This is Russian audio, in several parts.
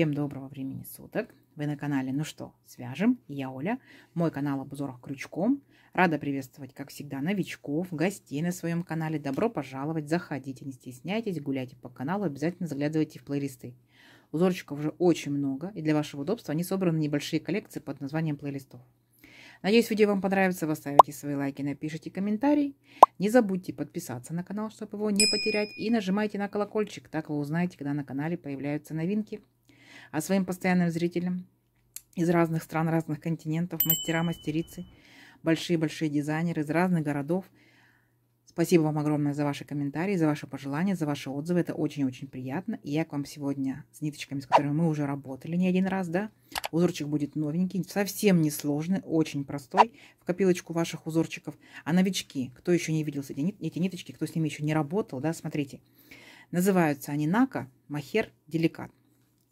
Всем доброго времени суток! Вы на канале «Ну что, свяжем?» и я Оля, мой канал об узорах крючком. Рада приветствовать, как всегда, новичков, гостей на своем канале. Добро пожаловать, заходите, не стесняйтесь, гуляйте по каналу, обязательно заглядывайте в плейлисты. Узорчиков уже очень много, и для вашего удобства они собраны в небольшие коллекции под названием плейлистов. Надеюсь, видео вам понравится, вы ставите свои лайки, напишите комментарий. Не забудьте подписаться на канал, чтобы его не потерять, и нажимайте на колокольчик, так вы узнаете, когда на канале появляются новинки. А своим постоянным зрителям из разных стран, разных континентов, мастера, мастерицы, большие-большие дизайнеры из разных городов. Спасибо вам огромное за ваши комментарии, за ваши пожелания, за ваши отзывы. Это очень-очень приятно. И я к вам сегодня с ниточками, с которыми мы уже работали не один раз, да? Узорчик будет новенький, совсем не сложный, очень простой, в копилочку ваших узорчиков. А новички, кто еще не видел эти ниточки, кто с ними еще не работал, да, смотрите. Называются они Нака, Махер, Деликат.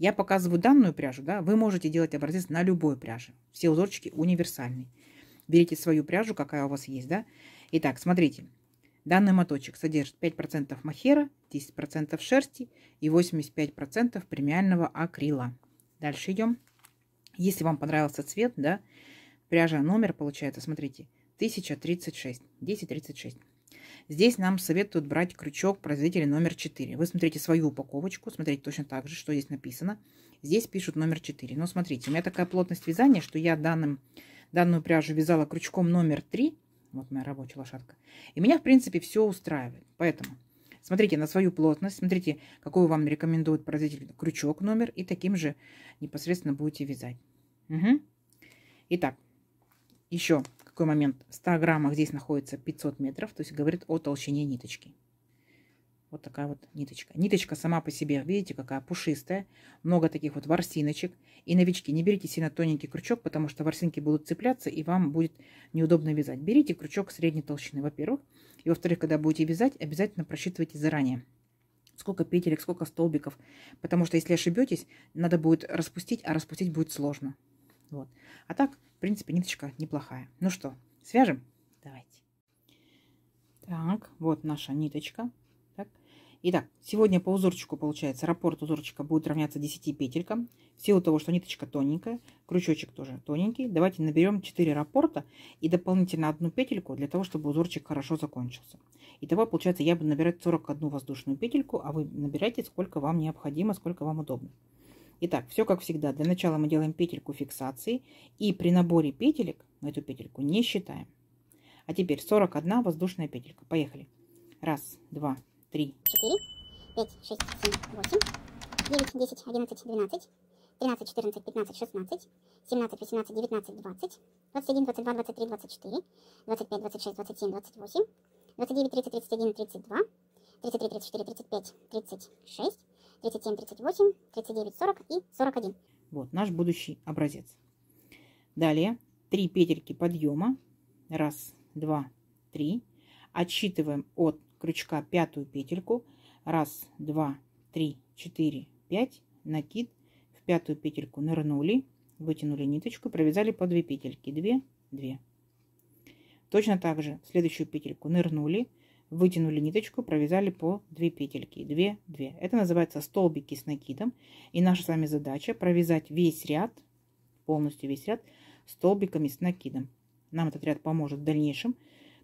Я показываю данную пряжу, да, вы можете делать образец на любой пряже. Все узорчики универсальны. Берите свою пряжу, какая у вас есть, да. Итак, смотрите. Данный моточек содержит 5% махера, 10% шерсти и 85% премиального акрила. Дальше идем. Если вам понравился цвет, да, пряжа номер получается, смотрите, 1036, 1036. Здесь нам советуют брать крючок производителя номер 4. Вы смотрите свою упаковочку, смотрите точно так же, что здесь написано. Здесь пишут номер 4. Но смотрите, у меня такая плотность вязания, что я данную пряжу вязала крючком номер 3. Вот моя рабочая лошадка. И меня, в принципе, все устраивает. Поэтому смотрите на свою плотность, смотрите, какую вам рекомендует производитель крючок номер, и таким же непосредственно будете вязать. Угу. Итак, еще какой момент. В 100 граммах здесь находится 500 метров, то есть говорит о толщине ниточки. Вот такая вот ниточка. Ниточка сама по себе, видите, какая пушистая. Много таких вот ворсиночек. И, новички, не берите сильно тоненький крючок, потому что ворсинки будут цепляться, и вам будет неудобно вязать. Берите крючок средней толщины, во-первых. И, во-вторых, когда будете вязать, обязательно просчитывайте заранее, сколько петелек, сколько столбиков. Потому что, если ошибетесь, надо будет распустить, а распустить будет сложно. Вот. А так, в принципе, ниточка неплохая. Ну что, свяжем? Давайте. Так, вот наша ниточка. Итак, сегодня по узорчику получается, раппорт узорчика будет равняться 10 петелькам. В силу того, что ниточка тоненькая, крючочек тоже тоненький, давайте наберем 4 раппорта и дополнительно одну петельку для того, чтобы узорчик хорошо закончился. Итого, получается, я буду набирать 41 воздушную петельку, а вы набирайте сколько вам необходимо, сколько вам удобно. Итак, все как всегда. Для начала мы делаем петельку фиксации и при наборе петелек мы эту петельку не считаем. А теперь 41 воздушная петелька. Поехали. Раз, два, 3, 4, 5, 6, 7, 8, 9, 10, 11, 12, 13, 14, 15, 16, 17, 18, 19, 20, 21, 22, 23, 24, 25, 26, 27, 28, 29, 30, 31, 32, 33, 34, 35, 36, 37, 38, 39, 40 и 41. Вот наш будущий образец. Далее 3 петельки подъема. Раз, два, три. Отсчитываем от крючка 5-ю петельку, 1 2 3 4 5, накид, в 5-ю петельку нырнули, вытянули ниточку, провязали по 2 петельки, 2 2, точно так же в следующую петельку нырнули, вытянули ниточку, провязали по 2 петельки, 2 2. Это называется столбики с накидом, и наша с вами задача провязать весь ряд, полностью весь ряд столбиками с накидом. Нам этот ряд поможет в дальнейшем,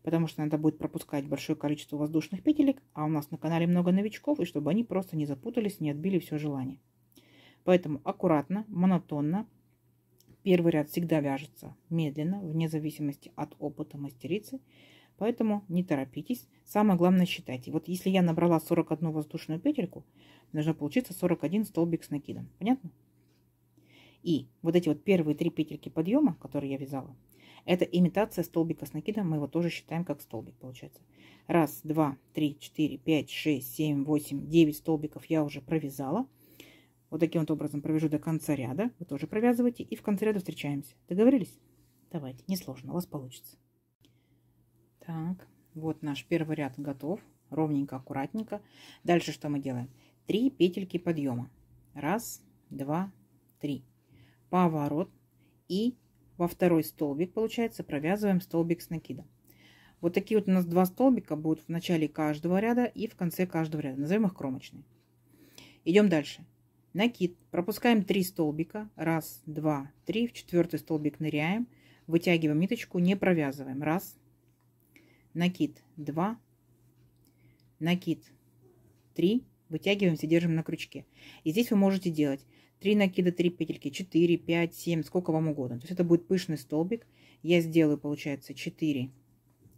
потому что надо будет пропускать большое количество воздушных петелек, а у нас на канале много новичков, и чтобы они просто не запутались, не отбили все желание. Поэтому аккуратно, монотонно. Первый ряд всегда вяжется медленно, вне зависимости от опыта мастерицы, поэтому не торопитесь. Самое главное, считайте. Вот если я набрала 41 воздушную петельку, должно получиться 41 столбик с накидом. Понятно? И вот эти вот первые 3 петельки подъема, которые я вязала, это имитация столбика с накидом, мы его тоже считаем как столбик, получается. 1, 2, 3, 4, 5, 6, 7, 8, 9 столбиков я уже провязала. Вот таким вот образом провяжу до конца ряда. Вы тоже провязываете, и в конце ряда встречаемся. Договорились? Давайте, несложно, у вас получится. Так, вот наш первый ряд готов. Ровненько, аккуратненько. Дальше что мы делаем? 3 петельки подъема. 1, 2, 3. Поворот и во второй столбик, получается, провязываем столбик с накидом. Вот такие вот у нас 2 столбика будут в начале каждого ряда и в конце каждого ряда. Назовем их кромочные. Идем дальше. Накид. Пропускаем 3 столбика. 1, 2, 3. В 4-й столбик ныряем. Вытягиваем ниточку, не провязываем. 1. Накид. 2. Накид. 3. Вытягиваемся, держим на крючке. И здесь вы можете делать 3 накида, 3 петельки, 4, 5, 7, сколько вам угодно. То есть это будет пышный столбик. Я сделаю, получается, 4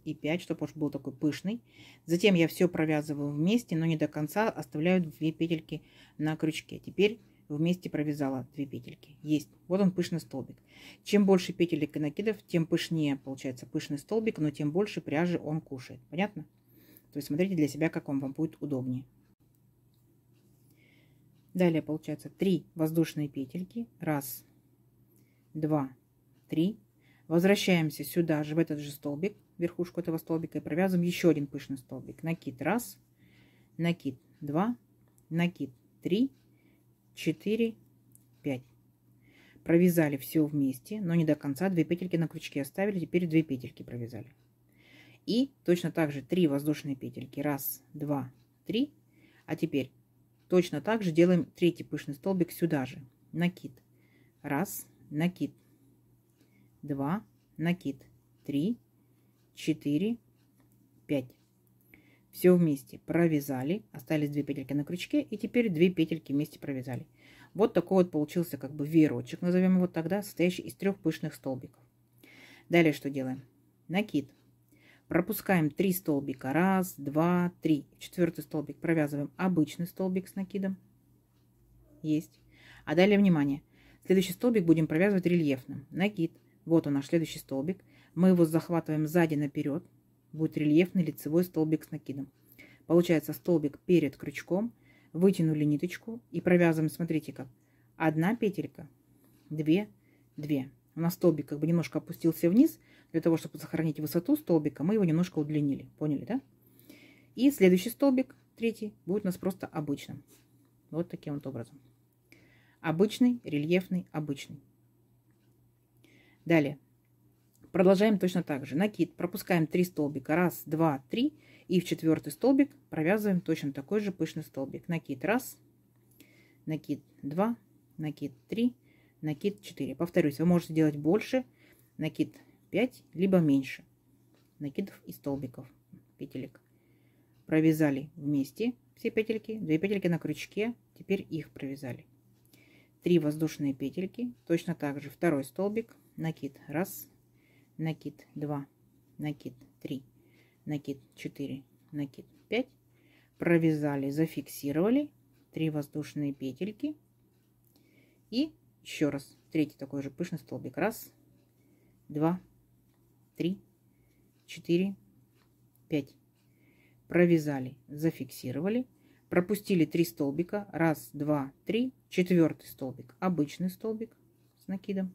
и 5, чтобы уж был такой пышный. Затем я все провязываю вместе, но не до конца, оставляю 2 петельки на крючке. Теперь вместе провязала 2 петельки. Есть. Вот он, пышный столбик. Чем больше петелек и накидов, тем пышнее получается пышный столбик, но тем больше пряжи он кушает. Понятно? То есть смотрите для себя, как он вам будет удобнее. Далее получается 3 воздушные петельки. 1, 2, 3. Возвращаемся сюда же, в этот же столбик, верхушку этого столбика, и провязываем еще один пышный столбик. Накид 1, накид 2, накид 3, 4, 5. Провязали все вместе, но не до конца. 2 петельки на крючке оставили, теперь 2 петельки провязали. И точно так же 3 воздушные петельки. 1, 2, 3. А теперь точно так же делаем 3-й пышный столбик сюда же. Накид 1, накид 2, накид 3, 4, 5. Все вместе провязали, остались 2 петельки на крючке, и теперь 2 петельки вместе провязали. Вот такой вот получился как бы веерочек, назовем его тогда, состоящий из 3 пышных столбиков. Далее что делаем? Накид. Пропускаем 3 столбика. 1, 2, 3. 4-й столбик провязываем обычный столбик с накидом. Есть. А далее, внимание, следующий столбик будем провязывать рельефным. Накид. Вот он, наш следующий столбик. Мы его захватываем сзади наперед. Будет рельефный лицевой столбик с накидом. Получается столбик перед крючком. Вытянули ниточку и провязываем, смотрите как. 1 петелька, 2, 2. У нас столбик как бы немножко опустился вниз. Для того, чтобы сохранить высоту столбика, мы его немножко удлинили. Поняли, да? И следующий столбик, 3-й, будет у нас просто обычным. Вот таким вот образом. Обычный, рельефный, обычный. Далее. Продолжаем точно так же. Накид. Пропускаем 3 столбика. 1, 2, 3. И в 4-й столбик провязываем точно такой же пышный столбик. Накид 1, накид 2, накид 3, накид 4. Повторюсь, вы можете делать больше. Накид 5, либо меньше накидов и столбиков, петелек. Провязали вместе все петельки, 2 петельки на крючке, теперь их провязали. 3 воздушные петельки, точно так же 2-й столбик, накид 1, накид 2, накид 3, накид 4, накид 5. Провязали, зафиксировали 3 воздушные петельки и еще раз 3-й такой же пышный столбик. 1, 2, 3, 4, 5. Провязали, зафиксировали, пропустили 3 столбика. 1, 2, 3. 4-й столбик, обычный столбик с накидом.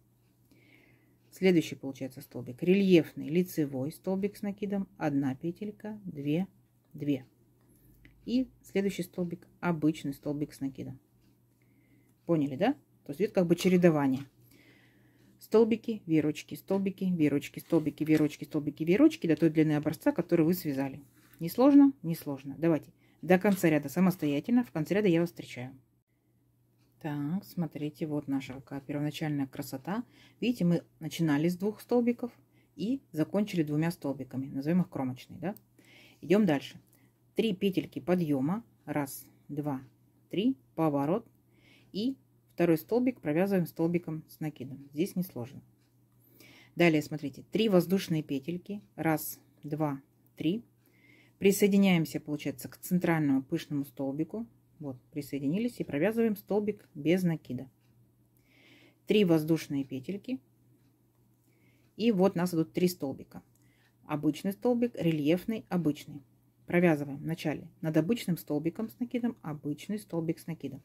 Следующий получается столбик рельефный, лицевой столбик с накидом. 1 петелька, 2, 2. И следующий столбик, обычный столбик с накидом. Поняли, да? То есть это как бы чередование. Столбики, верочки, столбики, верочки, столбики, верочки, столбики, верочки до той длины образца, который вы связали. Не сложно? Не сложно. Давайте до конца ряда самостоятельно. В конце ряда я вас встречаю. Так, смотрите, вот наша первоначальная красота. Видите, мы начинали с 2 столбиков и закончили 2 столбиками. Назовем их кромочные, да? Идем дальше. 3 петельки подъема. 1, 2, 3. Поворот. И 2-й столбик провязываем столбиком с накидом. Здесь несложно. Далее, смотрите, 3 воздушные петельки. 1, 2, 3. Присоединяемся, получается, к центральному пышному столбику. Вот, присоединились и провязываем столбик без накида. 3 воздушные петельки. И вот у нас идут 3 столбика. Обычный столбик, рельефный, обычный. Провязываем вначале над обычным столбиком с накидом, обычный столбик с накидом.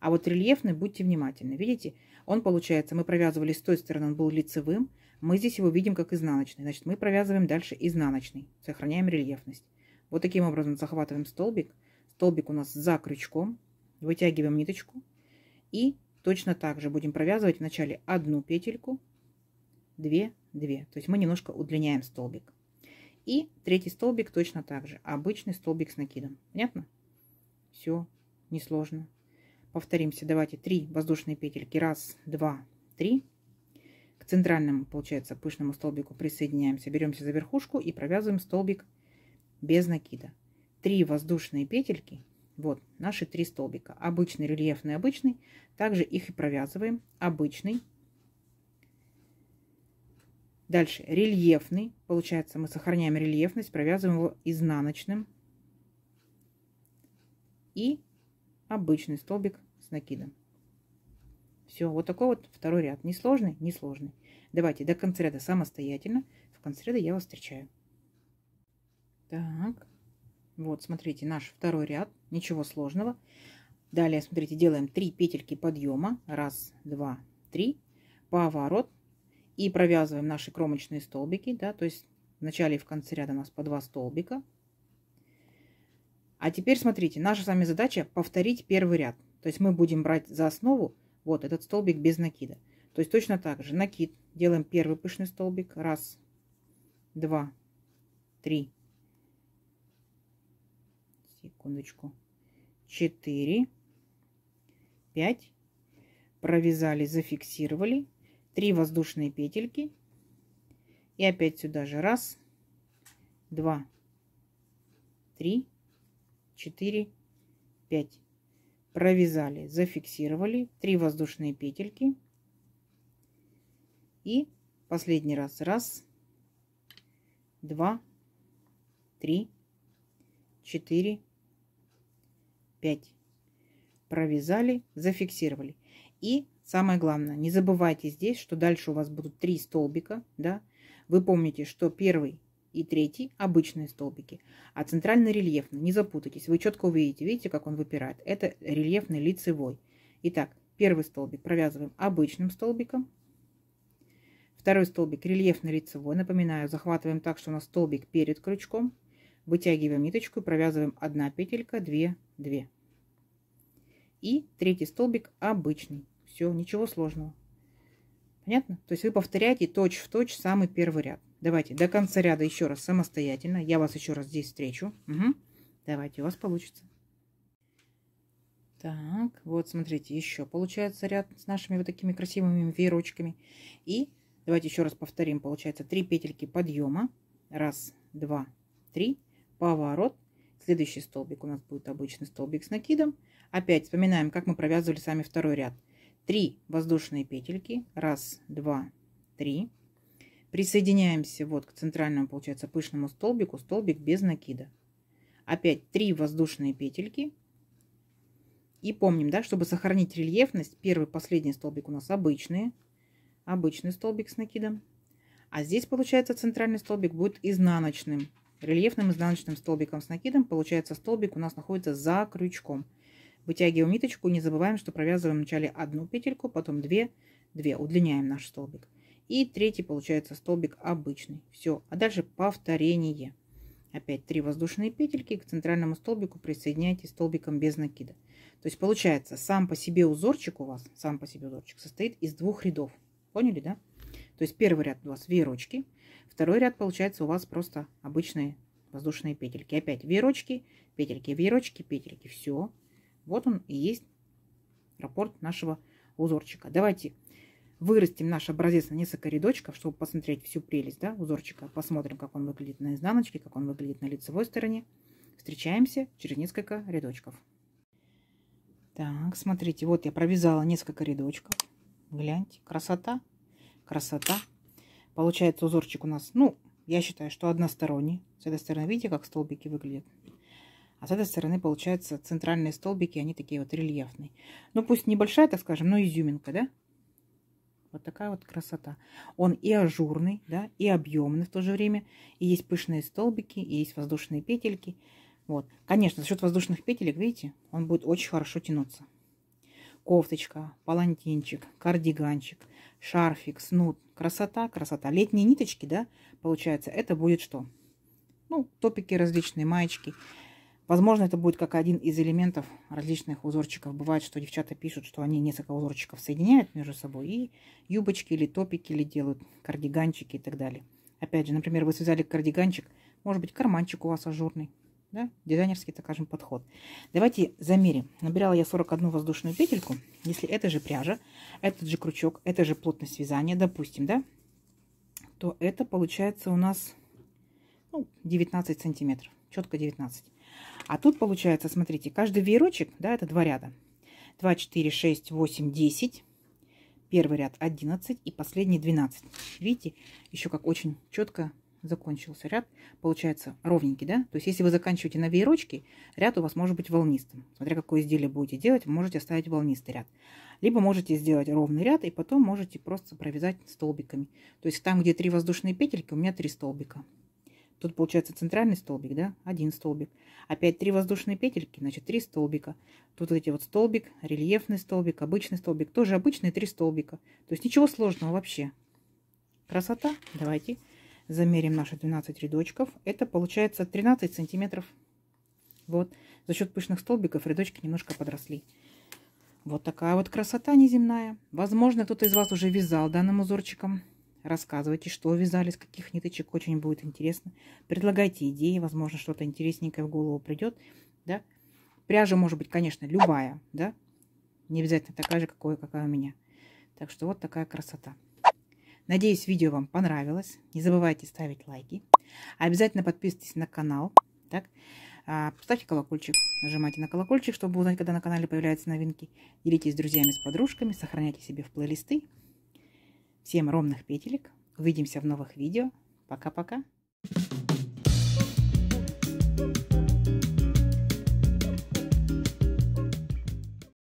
А вот рельефный, будьте внимательны. Видите, он получается, мы провязывали с той стороны, он был лицевым. Мы здесь его видим как изнаночный. Значит, мы провязываем дальше изнаночный. Сохраняем рельефность. Вот таким образом захватываем столбик. Столбик у нас за крючком. Вытягиваем ниточку. И точно так же будем провязывать вначале 1 петельку, 2, 2. То есть мы немножко удлиняем столбик. И 3-й столбик точно так же. Обычный столбик с накидом. Понятно? Все, несложно. повторимся. Давайте 3 воздушные петельки, 1, 2, 3. К центральному, получается, пышному столбику присоединяемся, беремся за верхушку и провязываем столбик без накида. 3 воздушные петельки, вот наши 3 столбика, обычный, рельефный, обычный, также их и провязываем, обычный, дальше рельефный, получается, мы сохраняем рельефность, провязываем его изнаночным и обычный столбик с накидом. Все, вот такой вот второй ряд, несложный, несложный. Давайте до конца ряда самостоятельно, в конце ряда я вас встречаю. Так, вот смотрите, наш второй ряд, ничего сложного. Далее, смотрите, делаем 3 петельки подъема, 1, 2, 3, поворот, и провязываем наши кромочные столбики, да, то есть в начале и в конце ряда у нас по 2 столбика. А теперь смотрите, наша с вами задача повторить первый ряд, то есть мы будем брать за основу вот этот столбик без накида. То есть точно так же накид, делаем первый пышный столбик, 1, 2, 3, секундочку, 4, 5, провязали, зафиксировали, 3 воздушные петельки и опять сюда же 1, 2, 3, 4, 5, провязали, зафиксировали, 3 воздушные петельки и последний раз 1, 2, 3, 4, 5, провязали, зафиксировали. И самое главное, не забывайте здесь, что дальше у вас будут 3 столбика, да? Вы помните, что первый и 3 обычные столбики, а центральный рельефный, не запутайтесь, вы четко увидите, видите, как он выпирает, это рельефный лицевой. Итак, первый столбик провязываем обычным столбиком, второй столбик рельефный лицевой, напоминаю, захватываем так, что у нас столбик перед крючком, вытягиваем ниточку и провязываем 1 петелька, 2, 2 и 3 столбик обычный. Все, ничего сложного, понятно? То есть вы повторяете точь в точь самый первый ряд. Давайте до конца ряда еще раз самостоятельно. Я вас еще раз здесь встречу. Угу. Давайте, у вас получится. Так, вот смотрите, еще получается ряд с нашими вот такими красивыми веерочками. И давайте еще раз повторим. Получается 3 петельки подъема. 1, 2, 3. Поворот. Следующий столбик у нас будет обычный столбик с накидом. Опять вспоминаем, как мы провязывали сами второй ряд. 3 воздушные петельки. 1, 2, 3. Присоединяемся вот к центральному, получается, пышному столбику, столбик без накида. Опять 3 воздушные петельки. И помним, да, чтобы сохранить рельефность, первый, последний столбик у нас обычные. Обычный столбик с накидом. А здесь, получается, центральный столбик будет изнаночным. Рельефным изнаночным столбиком с накидом. Получается, столбик у нас находится за крючком. Вытягиваем ниточку, не забываем, что провязываем вначале 1 петельку, потом 2, 2. Удлиняем наш столбик. И 3, получается, столбик обычный. Все, а дальше повторение. Опять 3 воздушные петельки, к центральному столбику присоединяйте столбиком без накида. То есть получается, сам по себе узорчик у вас, сам по себе узорчик состоит из 2 рядов. Поняли, да? То есть первый ряд у вас веерочки, второй ряд, получается, у вас просто обычные воздушные петельки. Опять веерочки, петельки, веерочки, петельки. Все, вот он и есть раппорт нашего узорчика. Давайте вырастим наш образец на несколько рядочков, чтобы посмотреть всю прелесть, да, узорчика. Посмотрим, как он выглядит на изнаночке, как он выглядит на лицевой стороне. Встречаемся через несколько рядочков. Так, смотрите, вот я провязала несколько рядочков. Гляньте, красота, красота. Получается, узорчик у нас, ну, я считаю, что односторонний. С этой стороны, видите, как столбики выглядят? А с этой стороны, получается, центральные столбики, они такие вот рельефные. Ну, пусть небольшая, так скажем, но изюминка, да? Вот такая вот красота. Он и ажурный, да, и объемный в то же время. И есть пышные столбики, и есть воздушные петельки. Вот. Конечно, за счет воздушных петелек, видите, он будет очень хорошо тянуться. Кофточка, палантинчик, кардиганчик, шарфик, снуд. Красота, красота. Летние ниточки, да, получается, это будет что? Ну, топики различные, маечки. Возможно, это будет как один из элементов различных узорчиков. Бывает, что девчата пишут, что они несколько узорчиков соединяют между собой. И юбочки или топики, или делают кардиганчики и так далее. Опять же, например, вы связали кардиганчик. Может быть, карманчик у вас ажурный. Да? Дизайнерский, так скажем, подход. Давайте замерим. Набирала я 41 воздушную петельку. Если это же пряжа, этот же крючок, это же плотность вязания, допустим, да, то это получается у нас 19 сантиметров, четко 19. А тут получается, смотрите, каждый веерочек, да, это два ряда. 2, 4, 6, 8, 10. Первый ряд 11 и последний 12. Видите, еще как очень четко закончился ряд. Получается ровненький, да? То есть, если вы заканчиваете на веерочке, ряд у вас может быть волнистым. Смотря какое изделие будете делать, вы можете оставить волнистый ряд. Либо можете сделать ровный ряд и потом можете просто провязать столбиками. То есть, там, где 3 воздушные петельки, у меня 3 столбика. Тут получается центральный столбик, да, 1 столбик. Опять 3 воздушные петельки, значит 3 столбика. Тут вот эти вот столбик, рельефный столбик, обычный столбик, тоже обычные 3 столбика. То есть ничего сложного вообще. Красота. Давайте замерим наши 12 рядочков. Это получается 13 сантиметров. Вот. За счет пышных столбиков рядочки немножко подросли. Вот такая вот красота неземная. Возможно, кто-то из вас уже вязал данным узорчиком. Рассказывайте, что вязали, с каких ниточек, очень будет интересно. Предлагайте идеи, возможно, что-то интересненькое в голову придет. Да? Пряжа может быть, конечно, любая, да? Не обязательно такая же, какая у меня. Так что вот такая красота. Надеюсь, видео вам понравилось. Не забывайте ставить лайки. Обязательно подписывайтесь на канал. Так? Ставьте колокольчик, нажимайте на колокольчик, чтобы узнать, когда на канале появляются новинки. Делитесь с друзьями, с подружками, сохраняйте себе в плейлисты. Всем ровных петелек. Увидимся в новых видео. Пока-пока.